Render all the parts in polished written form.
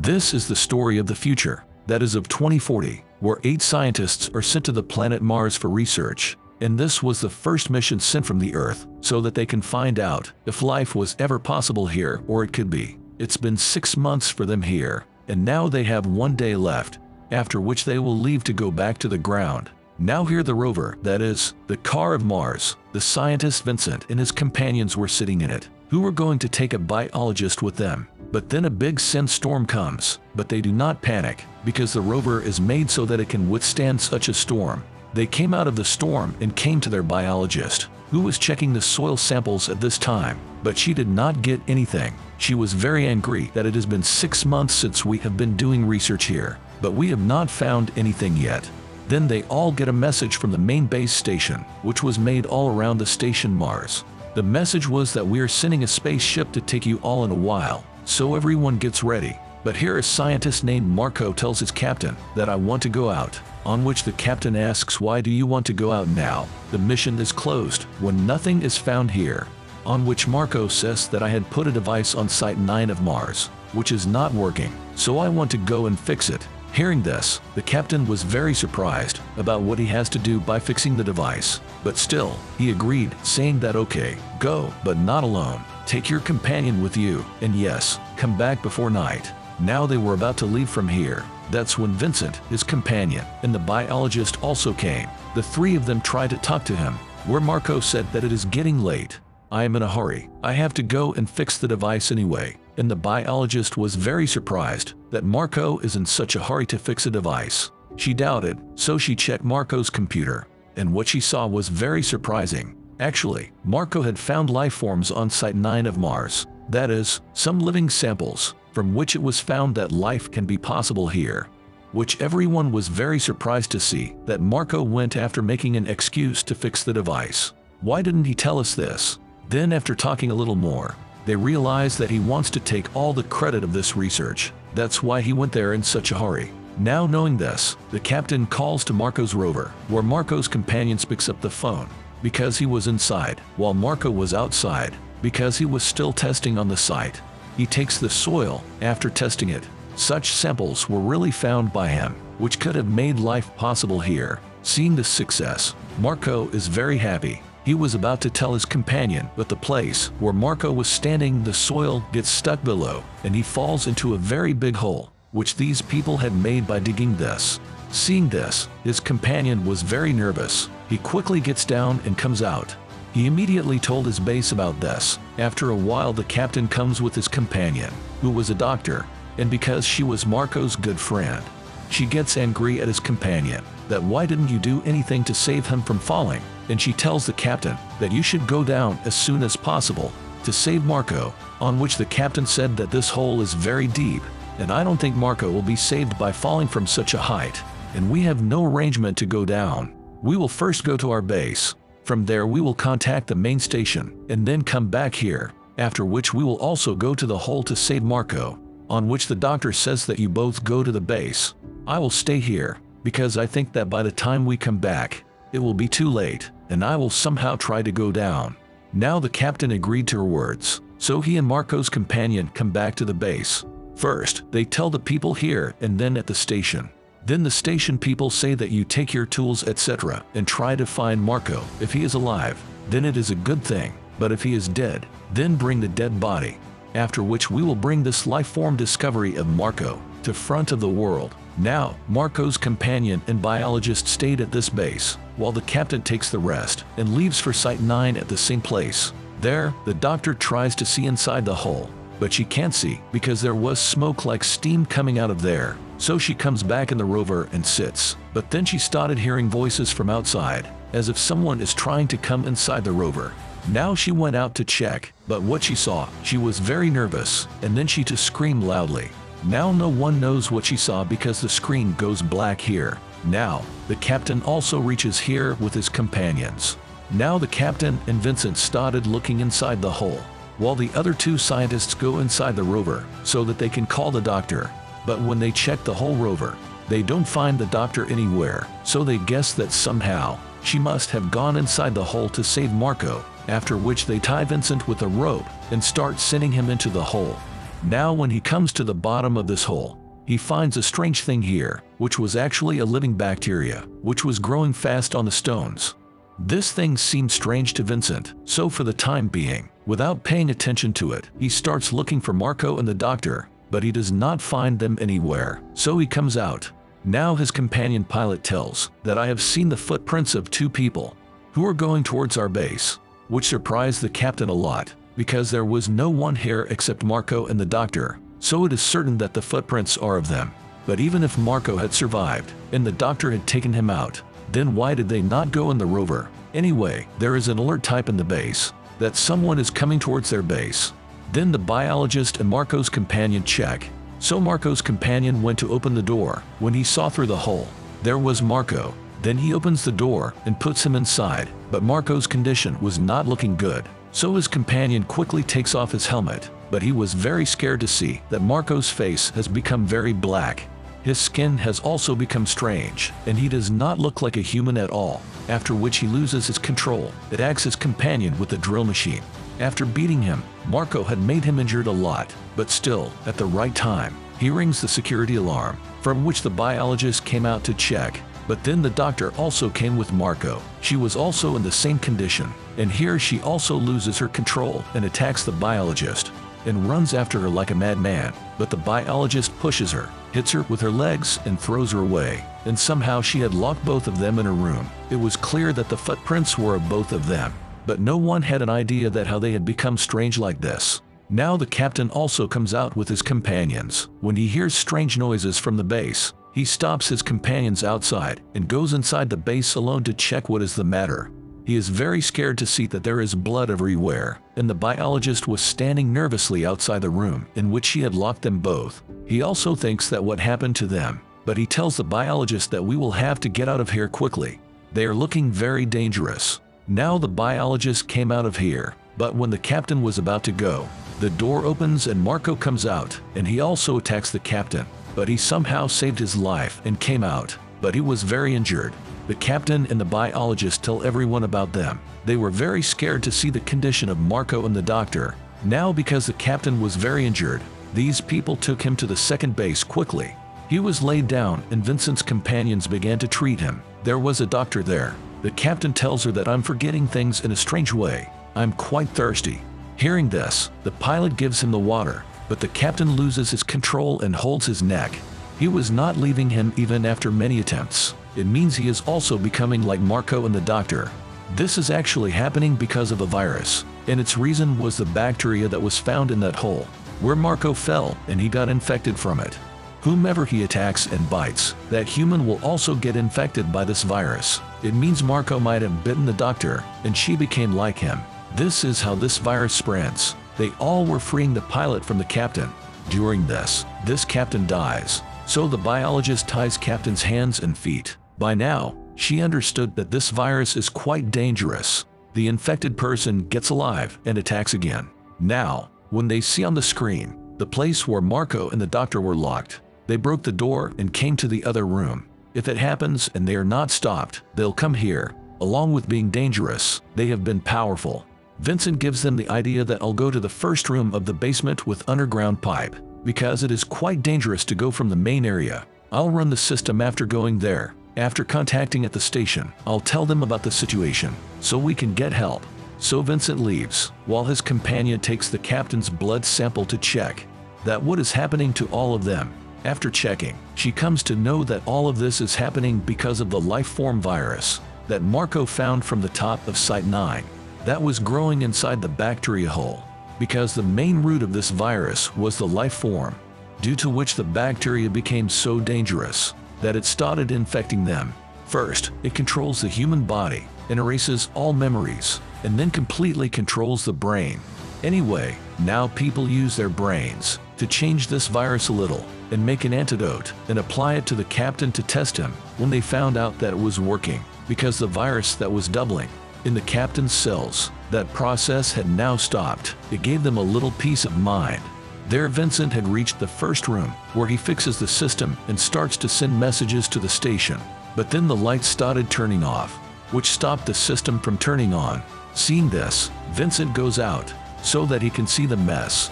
This is the story of the future, that is of 2040, where 8 scientists are sent to the planet Mars for research, and this was the first mission sent from the Earth, so that they can find out if life was ever possible here or it could be. It's been 6 months for them here, and now they have 1 day left, after which they will leave to go back to the ground. Now here the rover, that is, the car of Mars, the scientist Vincent and his companions were sitting in it, who were going to take a biologist with them. But then a big sandstorm comes, but they do not panic, because the rover is made so that it can withstand such a storm. They came out of the storm and came to their biologist, who was checking the soil samples at this time, but she did not get anything. She was very angry that it has been 6 months since we have been doing research here, but we have not found anything yet. Then they all get a message from the main base station, which was made all around the station Mars. The message was that we are sending a spaceship to take you all in a while, so everyone gets ready. But here a scientist named Marco tells his captain that I want to go out, on which the captain asks, why do you want to go out now? The mission is closed when nothing is found here. On which Marco says that I had put a device on Site 9 of Mars, which is not working, so I want to go and fix it. Hearing this, the captain was very surprised about what he has to do by fixing the device, but still, he agreed, saying that okay, go, but not alone, take your companion with you, and yes, come back before night. Now they were about to leave from here, that's when Vincent, his companion, and the biologist also came. The three of them tried to talk to him, where Marco said that it is getting late. I am in a hurry, I have to go and fix the device anyway. And the biologist was very surprised that Marco is in such a hurry to fix a device. She doubted, so she checked Marco's computer, and what she saw was very surprising. Actually, Marco had found life forms on Site 9 of Mars, that is, some living samples, from which it was found that life can be possible here, which everyone was very surprised to see that Marco went after making an excuse to fix the device. Why didn't he tell us this? Then after talking a little more, they realize that he wants to take all the credit of this research, that's why he went there in such a hurry. Now knowing this, the captain calls to Marco's rover, where Marco's companions picks up the phone, because he was inside, while Marco was outside, because he was still testing on the site. He takes the soil, after testing it, such samples were really found by him, which could have made life possible here. Seeing the success, Marco is very happy. He was about to tell his companion, but the place where Marco was standing, the soil gets stuck below, and he falls into a very big hole, which these people had made by digging this. Seeing this, his companion was very nervous. He quickly gets down and comes out. He immediately told his base about this. After a while, the captain comes with his companion, who was a doctor, and because she was Marco's good friend, she gets angry at his companion, that why didn't you do anything to save him from falling? And she tells the captain that you should go down as soon as possible to save Marco, on which the captain said that this hole is very deep, and I don't think Marco will be saved by falling from such a height, and we have no arrangement to go down. We will first go to our base. From there we will contact the main station, and then come back here, after which we will also go to the hole to save Marco, on which the doctor says that you both go to the base. I will stay here, because I think that by the time we come back, it will be too late, and I will somehow try to go down. Now the captain agreed to her words, so he and Marco's companion come back to the base. First, they tell the people here and then at the station. Then the station people say that you take your tools, etc., and try to find Marco. If he is alive, then it is a good thing, but if he is dead, then bring the dead body. After which we will bring this life form discovery of Marco to front of the world. Now, Marco's companion and biologist stayed at this base, while the captain takes the rest and leaves for Site 9 at the same place. There, the doctor tries to see inside the hole, but she can't see because there was smoke like steam coming out of there. So she comes back in the rover and sits, but then she started hearing voices from outside, as if someone is trying to come inside the rover. Now she went out to check, but what she saw, she was very nervous, and then she just screamed loudly. Now no one knows what she saw because the screen goes black here. Now, the captain also reaches here with his companions. Now the captain and Vincent started looking inside the hole, while the other two scientists go inside the rover so that they can call the doctor. But when they check the whole rover, they don't find the doctor anywhere, so they guess that somehow, she must have gone inside the hole to save Marco, after which they tie Vincent with a rope and start sending him into the hole. Now when he comes to the bottom of this hole, he finds a strange thing here, which was actually a living bacteria, which was growing fast on the stones. This thing seemed strange to Vincent, so for the time being, without paying attention to it, he starts looking for Marco and the doctor, but he does not find them anywhere, so he comes out. Now his companion pilot tells that I have seen the footprints of two people who are going towards our base, which surprised the captain a lot, because there was no one here except Marco and the doctor, so it is certain that the footprints are of them. But even if Marco had survived, and the doctor had taken him out, then why did they not go in the rover? Anyway, there is an alert type in the base, that someone is coming towards their base. Then the biologist and Marco's companion check. So Marco's companion went to open the door. When he saw through the hole, there was Marco. Then he opens the door and puts him inside, but Marco's condition was not looking good. So his companion quickly takes off his helmet, but he was very scared to see that Marco's face has become very black. His skin has also become strange, and he does not look like a human at all, after which he loses his control. It attacks his companion with the drill machine. After beating him, Marco had made him injured a lot, but still, at the right time, he rings the security alarm, from which the biologist came out to check. But then the doctor also came with Marco. She was also in the same condition, and here she also loses her control and attacks the biologist, and runs after her like a madman, but the biologist pushes her, hits her with her legs and throws her away, and somehow she had locked both of them in a room. It was clear that the footprints were of both of them, but no one had an idea that how they had become strange like this. Now the captain also comes out with his companions. When he hears strange noises from the base, he stops his companions outside and goes inside the base alone to check what is the matter. He is very scared to see that there is blood everywhere, and the biologist was standing nervously outside the room in which she had locked them both. He also thinks that what happened to them, but he tells the biologist that we will have to get out of here quickly. They are looking very dangerous. Now the biologist came out of here, but when the captain was about to go, the door opens and Marco comes out, and he also attacks the captain, but he somehow saved his life and came out, but he was very injured. The captain and the biologist tell everyone about them. They were very scared to see the condition of Marco and the doctor. Now because the captain was very injured, these people took him to the second base quickly. He was laid down and Vincent's companions began to treat him. There was a doctor there. The captain tells her that I'm forgetting things in a strange way. I'm quite thirsty. Hearing this, the pilot gives him the water, but the captain loses his control and holds his neck. He was not leaving him even after many attempts. It means he is also becoming like Marco and the doctor. This is actually happening because of a virus, and its reason was the bacteria that was found in that hole, where Marco fell and he got infected from it. Whomever he attacks and bites, that human will also get infected by this virus. It means Marco might have bitten the doctor, and she became like him. This is how this virus spreads. They all were freeing the pilot from the captain. During this captain dies, so the biologist ties captain's hands and feet. By now, she understood that this virus is quite dangerous. The infected person gets alive and attacks again. Now, when they see on the screen the place where Marco and the doctor were locked, they broke the door and came to the other room. If it happens and they are not stopped, they'll come here. Along with being dangerous, they have been powerful. Vincent gives them the idea that I'll go to the first room of the basement with underground pipe, because it is quite dangerous to go from the main area. I'll run the system after going there. After contacting at the station, I'll tell them about the situation, so we can get help. So Vincent leaves, while his companion takes the captain's blood sample to check that what is happening to all of them. After checking, she comes to know that all of this is happening because of the life-form virus that Marco found from the top of Site 9 that was growing inside the bacteria hole, because the main root of this virus was the life-form, due to which the bacteria became so dangerous that it started infecting them. First, it controls the human body and erases all memories, and then completely controls the brain. Anyway, now people use their brains to change this virus a little and make an antidote and apply it to the captain to test him, when they found out that it was working, because the virus that was doubling in the captain's cells, that process had now stopped. It gave them a little peace of mind. There Vincent had reached the first room, where he fixes the system and starts to send messages to the station. But then the lights started turning off, which stopped the system from turning on. Seeing this, Vincent goes out, so that he can see the mess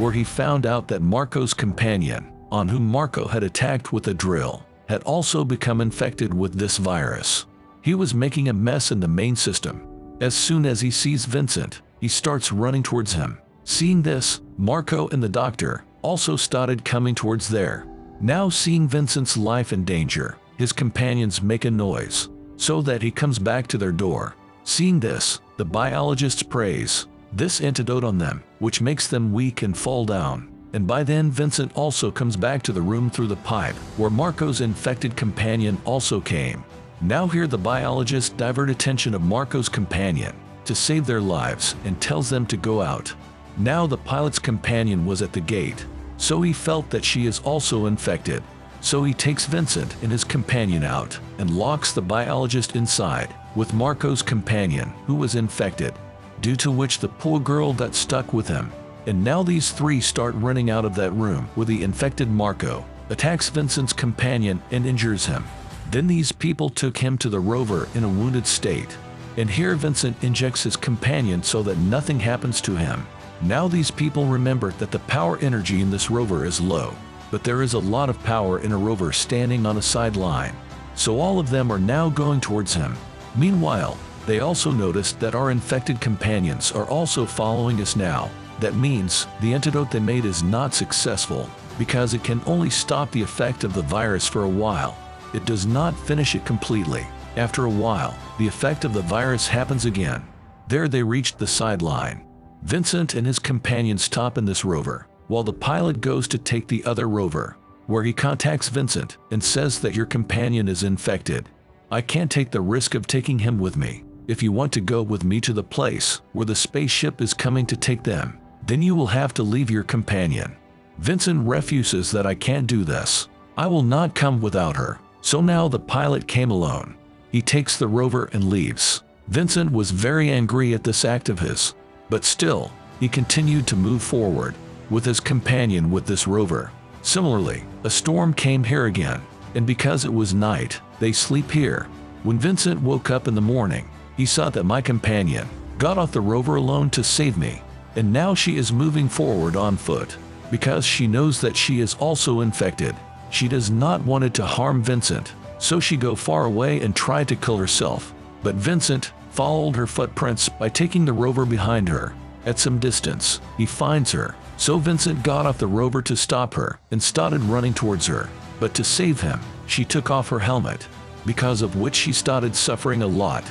where he found out that Marco's companion, on whom Marco had attacked with a drill, had also become infected with this virus. He was making a mess in the main system. As soon as he sees Vincent, he starts running towards him. Seeing this, Marco and the doctor also started coming towards there. Now seeing Vincent's life in danger, his companions make a noise, so that he comes back to their door. Seeing this, the biologists praise this antidote on them, which makes them weak and fall down. And by then Vincent also comes back to the room through the pipe, where Marco's infected companion also came. Now here the biologists divert attention of Marco's companion to save their lives and tells them to go out. Now the pilot's companion was at the gate, so he felt that she is also infected. So he takes Vincent and his companion out and locks the biologist inside with Marco's companion, who was infected, due to which the poor girl got stuck with him. And now these three start running out of that room where the infected Marco attacks Vincent's companion and injures him. Then these people took him to the rover in a wounded state. And here Vincent injects his companion so that nothing happens to him. Now these people remember that the power energy in this rover is low, but there is a lot of power in a rover standing on a sideline. So all of them are now going towards him. Meanwhile, they also noticed that our infected companions are also following us now. That means the antidote they made is not successful, because it can only stop the effect of the virus for a while. It does not finish it completely. After a while, the effect of the virus happens again. There they reached the sideline. Vincent and his companion stop in this rover, while the pilot goes to take the other rover, where he contacts Vincent and says that your companion is infected. I can't take the risk of taking him with me. If you want to go with me to the place where the spaceship is coming to take them, then you will have to leave your companion. Vincent refuses that I can't do this. I will not come without her. So now the pilot came alone. He takes the rover and leaves. Vincent was very angry at this act of his, but still, he continued to move forward with his companion with this rover. Similarly, a storm came here again, and because it was night, they sleep here. When Vincent woke up in the morning, he saw that my companion got off the rover alone to save me, and now she is moving forward on foot, because she knows that she is also infected. She does not want it to harm Vincent, so she go far away and tried to kill herself. But Vincent followed her footprints by taking the rover behind her. At some distance, he finds her. So Vincent got off the rover to stop her and started running towards her. But to save him, she took off her helmet, because of which she started suffering a lot.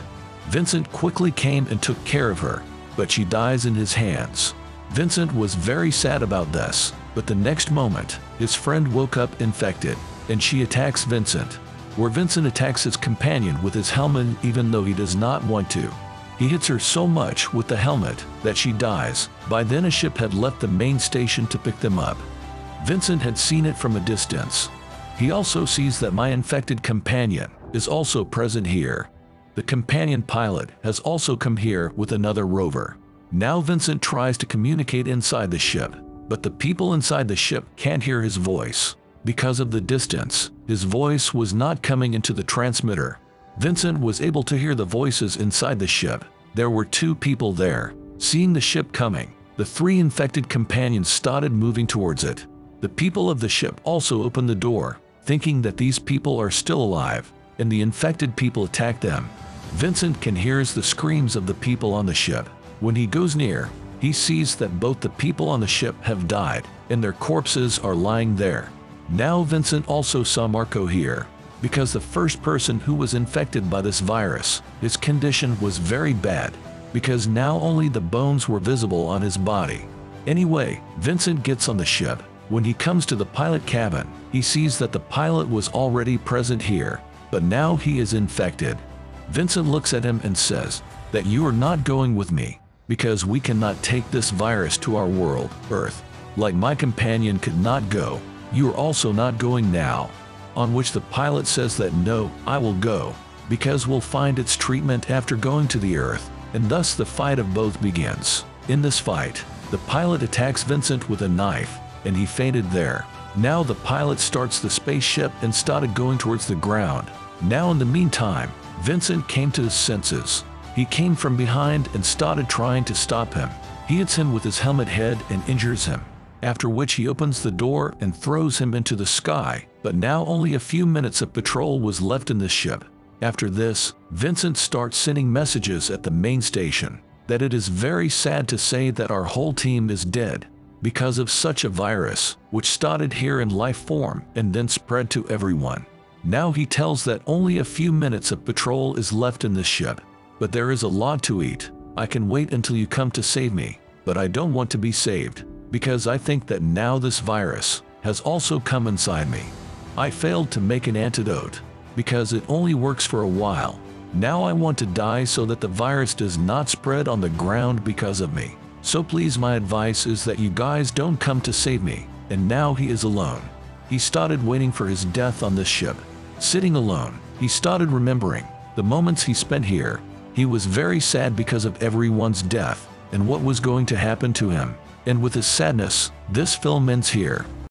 Vincent quickly came and took care of her, but she dies in his hands. Vincent was very sad about this, but the next moment, his friend woke up infected, and she attacks Vincent, where Vincent attacks his companion with his helmet even though he does not want to. He hits her so much with the helmet that she dies. By then a ship had left the main station to pick them up. Vincent had seen it from a distance. He also sees that my infected companion is also present here. The companion pilot has also come here with another rover. Now Vincent tries to communicate inside the ship, but the people inside the ship can't hear his voice. Because of the distance, his voice was not coming into the transmitter. Vincent was able to hear the voices inside the ship. There were two people there. Seeing the ship coming, the three infected companions started moving towards it. The people of the ship also opened the door, thinking that these people are still alive, and the infected people attack them. Vincent can hear the screams of the people on the ship. When he goes near, he sees that both the people on the ship have died, and their corpses are lying there. Now Vincent also saw Marco here, because the first person who was infected by this virus, his condition was very bad, because now only the bones were visible on his body. Anyway, Vincent gets on the ship. When he comes to the pilot cabin, he sees that the pilot was already present here, but now he is infected. Vincent looks at him and says that you are not going with me, because we cannot take this virus to our world, Earth. Like my companion could not go, you are also not going now. On which the pilot says that no, I will go, because we'll find its treatment after going to the Earth, and thus the fight of both begins. In this fight, the pilot attacks Vincent with a knife, and he fainted there. Now the pilot starts the spaceship and started going towards the ground. Now in the meantime, Vincent came to his senses. He came from behind and started trying to stop him. He hits him with his helmet head and injures him. after which he opens the door and throws him into the sky. But now only a few minutes of patrol was left in this ship. After this, Vincent starts sending messages at the main station that it is very sad to say that our whole team is dead because of such a virus, which started here in life form and then spread to everyone. Now he tells that only a few minutes of patrol is left in this ship, but there is a lot to eat. I can wait until you come to save me, but I don't want to be saved, because I think that now this virus has also come inside me. I failed to make an antidote, because it only works for a while. Now I want to die so that the virus does not spread on the ground because of me. So please, my advice is that you guys don't come to save me. And now he is alone. He started waiting for his death on this ship. Sitting alone, he started remembering the moments he spent here. He was very sad because of everyone's death and what was going to happen to him. And with his sadness, this film ends here.